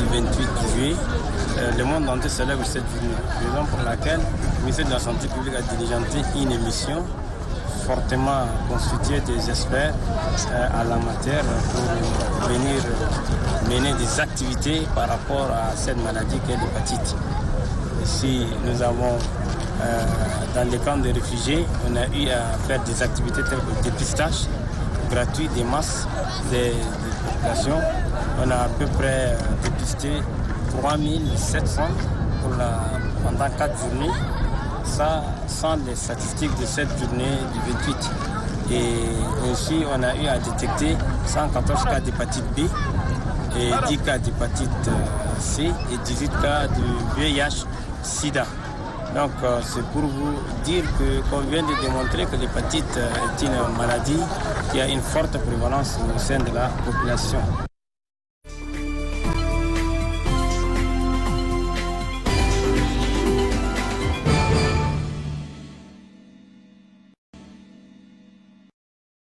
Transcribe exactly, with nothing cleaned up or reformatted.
du vingt-huit juillet, euh, le monde entier célèbre cette journée. Raison pour laquelle le ministère de la Santé publique a diligenté une émission fortement constituée des experts euh, à la matière pour venir mener des activités par rapport à cette maladie qu'est l'hépatite. Ici, nous avons, euh, dans les camps de réfugiés, on a eu à faire des activités telles que des dépistages gratuits des masses des, des populations. On a à peu près dépisté trois mille sept cents pour la, pendant quatre journées. Ça, sans les statistiques de cette journée du vingt-huit. Et ainsi, on a eu à détecter cent quatorze cas d'hépatite B et dix cas d'hépatite C et dix-huit cas de V I H sida. Donc, c'est pour vous dire qu'on vient de démontrer que l'hépatite est une maladie qui a une forte prévalence au sein de la population.